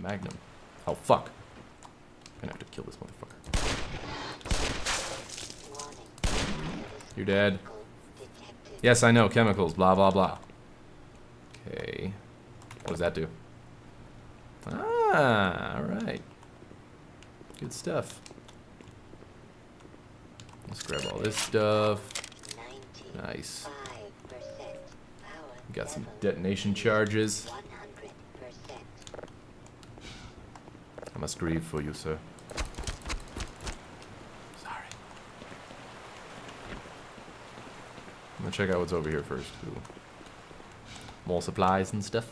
The Magnum. Oh, fuck. I'm gonna have to kill this motherfucker. You're dead. Yes, I know. Chemicals. Blah, blah, blah. Okay. What does that do? Ah, alright. Good stuff. Let's grab all this stuff. Nice. We got some detonation charges. I must grieve for you, sir. Sorry. I'm gonna check out what's over here first. Ooh. More supplies and stuff.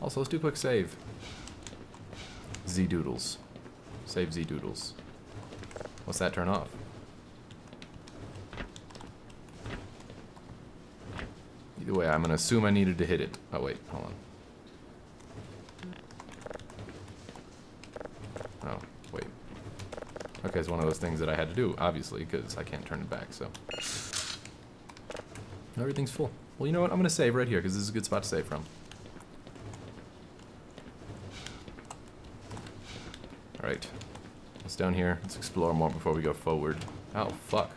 Also, let's do a quick save. Z-Doodles. Save Z-Doodles. What's that turn off? Either way, I'm gonna assume I needed to hit it. Oh wait, hold on. Oh, wait. Okay, it's one of those things that I had to do, obviously, because I can't turn it back, so. Everything's full. Well, you know what? I'm gonna save right here, because this is a good spot to save from. Alright. What's down here? Let's explore more before we go forward. Oh, fuck.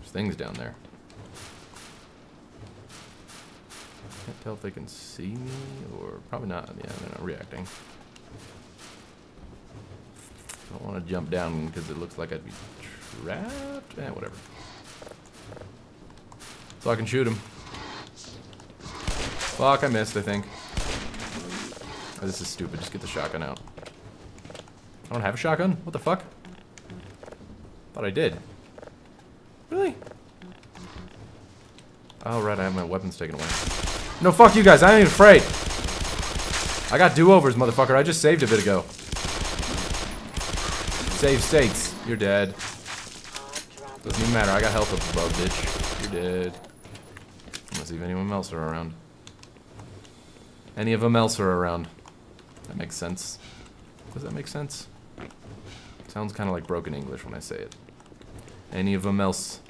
There's things down there. Can't tell if they can see me, or probably not. Yeah, they're not reacting. Don't want to jump down because it looks like I'd be trapped. Eh, whatever. So I can shoot him. Fuck, I missed, I think. Oh, this is stupid. Just get the shotgun out. I don't have a shotgun? What the fuck? Thought I did. Really? Oh, right, I have my weapons taken away. No, fuck you guys. I ain't even afraid. I got do-overs, motherfucker. I just saved a bit ago. Save states. You're dead. Doesn't even matter. I got health up above, bitch. You're dead. Unless even anyone else are around. Any of them else are around. That makes sense. Does that make sense? It sounds kind of like broken English when I say it. Any of them else?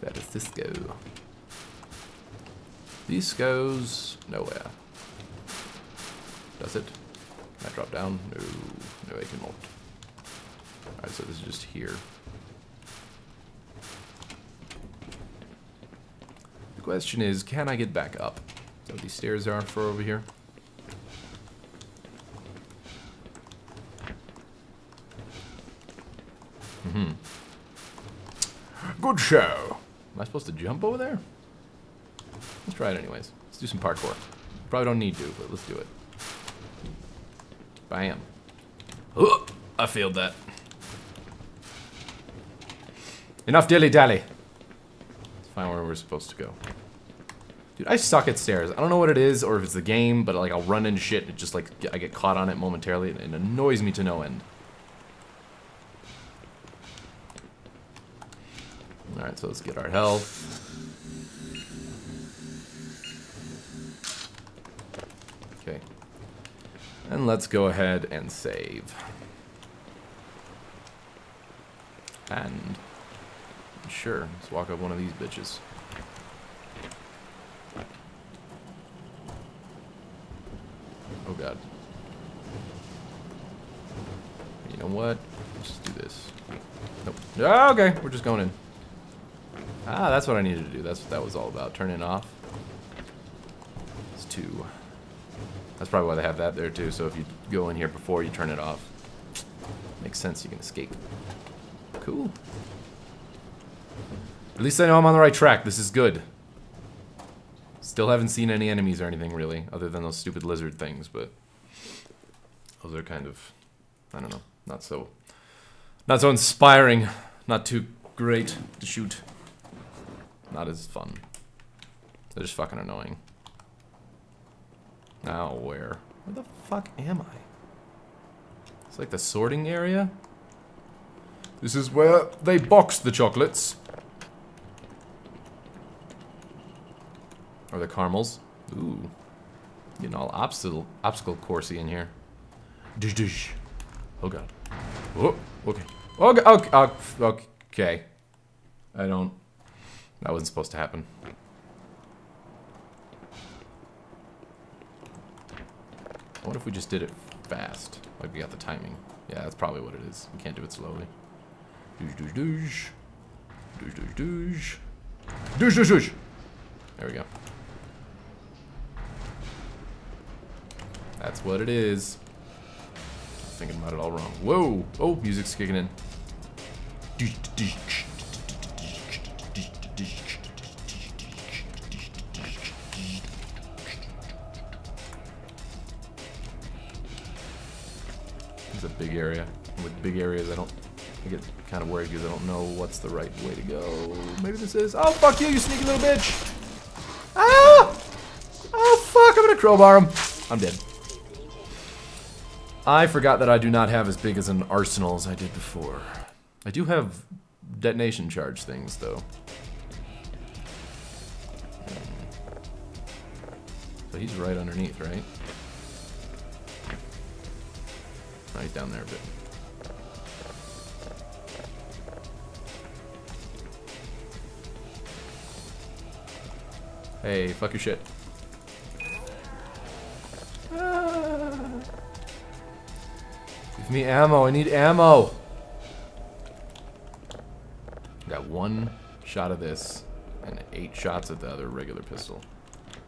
Where does this go? This goes nowhere. Does it? Can I drop down? No, I cannot. Alright, so this is just here. The question is, can I get back up? Is that what these stairs are for over here? Mm-hmm. Good show! Am I supposed to jump over there? Let's try it anyways. Let's do some parkour. Probably don't need to, but let's do it. Bam. Ooh, I failed that. Enough dilly-dally. Let's find where we're supposed to go. Dude, I suck at stairs. I don't know what it is or if it's the game, but like I'll run into shit and it just like I get caught on it momentarily and it annoys me to no end. Alright, so let's get our health. Okay. And let's go ahead and save. And sure, let's walk up one of these bitches. Oh god. You know what? Let's just do this. Nope. Oh, okay, we're just going in. Ah, that's what I needed to do. That's what that was all about. Turn it off. It's two. That's probably why they have that there too, so if you go in here before you turn it off. Makes sense, you can escape. Cool. At least I know I'm on the right track. This is good. Still haven't seen any enemies or anything really, other than those stupid lizard things, but those are kind of, I don't know, not so inspiring, not too great to shoot. Not as fun. They're just fucking annoying. Now where? Where the fuck am I? It's like the sorting area? This is where they box the chocolates. Or the caramels. Ooh. Getting all obstacle coursey in here. Oh god. Oh, okay. Okay. I don't... That wasn't supposed to happen. What if we just did it fast? Like we got the timing. Yeah, that's probably what it is. We can't do it slowly. Doosh, doosh, doosh. Doosh, doosh, doosh. Doosh, doosh, doosh. There we go. That's what it is. I was thinking about it all wrong. Whoa! Oh, music's kicking in. It's a big area. With big areas, I get kind of worried because I don't know what's the right way to go. Maybe this is. Oh, fuck you, you sneaky little bitch! Ah! Oh, fuck! I'm gonna crowbar him. I'm dead. I forgot that I do not have as big as an arsenal as I did before. I do have detonation charge things, though. So he's right underneath, right? Right down there a bit. Hey, fuck your shit. Give me ammo, I need ammo! Got one shot of this and 8 shots of the other regular pistol.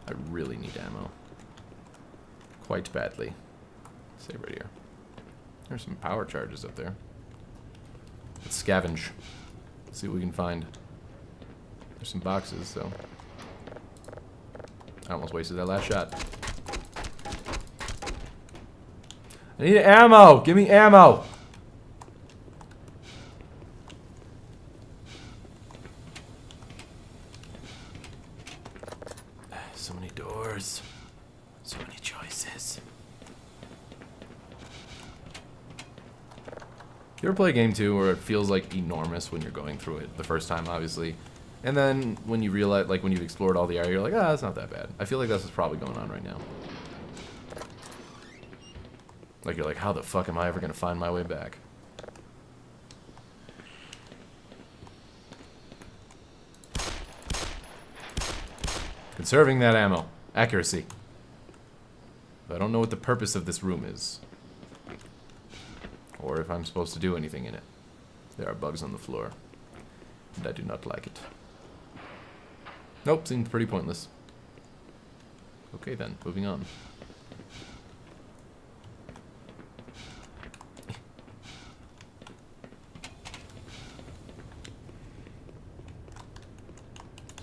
I really need ammo. Quite badly. Save right here. There's some power charges up there. Let's scavenge. Let's see what we can find. There's some boxes, so... I almost wasted that last shot. I need ammo! Give me ammo! So many doors. So many choices. You ever play a game too where it feels like enormous when you're going through it the first time, obviously? And then when you realize, like when you've explored all the area, you're like, ah, it's not that bad. I feel like that's what's probably going on right now. Like, you're like, how the fuck am I ever gonna find my way back? Conserving that ammo. Accuracy. But I don't know what the purpose of this room is. Or if I'm supposed to do anything in it. There are bugs on the floor. And I do not like it. Nope, seems pretty pointless. Okay then, moving on.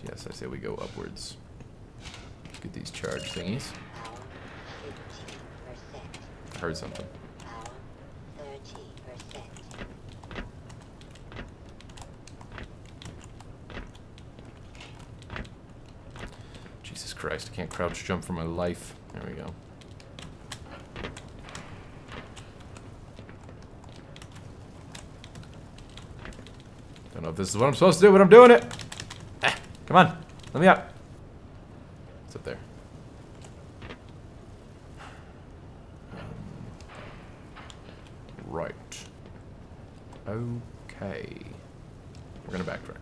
Yes, I say we go upwards. Let's get these charge thingies. I heard something. Jesus Christ, I can't crouch jump for my life. There we go. Don't know if this is what I'm supposed to do, but I'm doing it! Come on, let me out. It's up there. Right. Okay. We're gonna backtrack.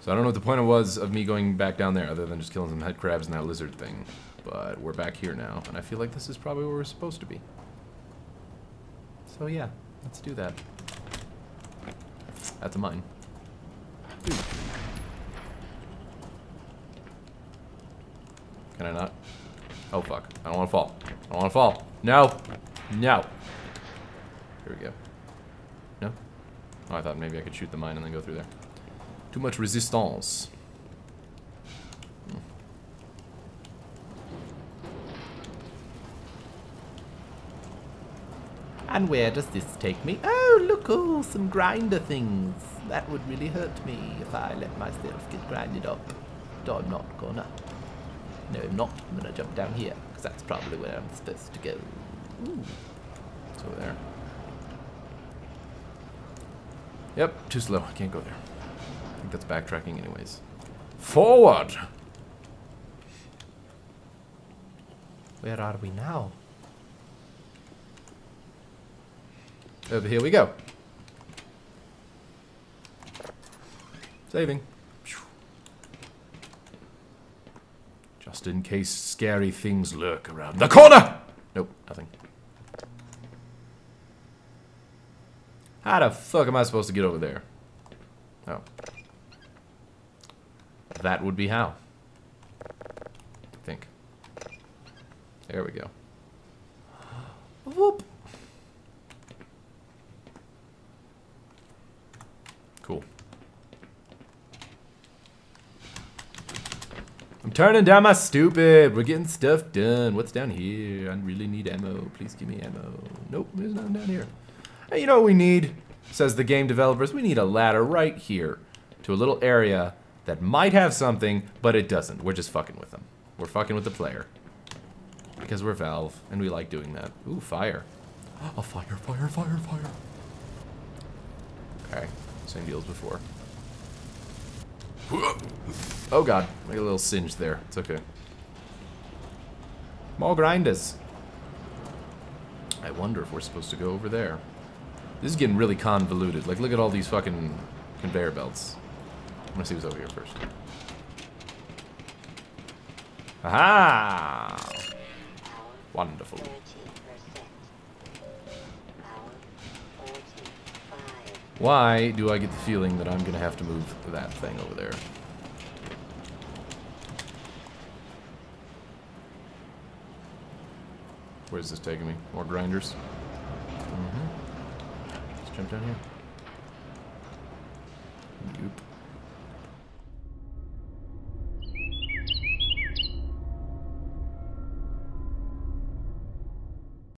So I don't know what the point was of me going back down there, other than just killing some head crabs and that lizard thing. But we're back here now, and I feel like this is probably where we're supposed to be. So yeah, let's do that. That's a mine. Ooh. Can I not? Oh fuck, I don't wanna fall. I don't wanna fall. No! No! Here we go. No? Oh, I thought maybe I could shoot the mine and then go through there. Too much resistance. And where does this take me? Oh, look, oh, some grinder things. That would really hurt me if I let myself get grinded up. No, I'm not gonna. No, I'm not. I'm gonna jump down here, because that's probably where I'm supposed to go. Ooh. It's over there. Yep, too slow. I can't go there. think that's backtracking anyways. Forward! Where are we now? Over here we go. Saving. Just in case scary things lurk around the corner! Nope, nothing. How the fuck am I supposed to get over there? Oh. That would be how. I think. There we go. Whoop! Cool. I'm turning down my stupid. We're getting stuff done. What's down here? I really need ammo. Please give me ammo. Nope, there's nothing down here. Hey, you know what we need, says the game developers, we need a ladder right here to a little area that might have something, but it doesn't. We're just fucking with them. We're fucking with the player. Because we're Valve, and we like doing that. Ooh, fire. Oh, fire, fire, fire, fire. Okay, same deal as before. Oh god, make a little singe there. It's okay. More grinders. I wonder if we're supposed to go over there. This is getting really convoluted. Like, look at all these fucking conveyor belts. I'm gonna see what's over here first. Aha! Wonderful. Why do I get the feeling that I'm gonna have to move that thing over there? Where's this taking me? More grinders? Mm-hmm. Let's jump down here.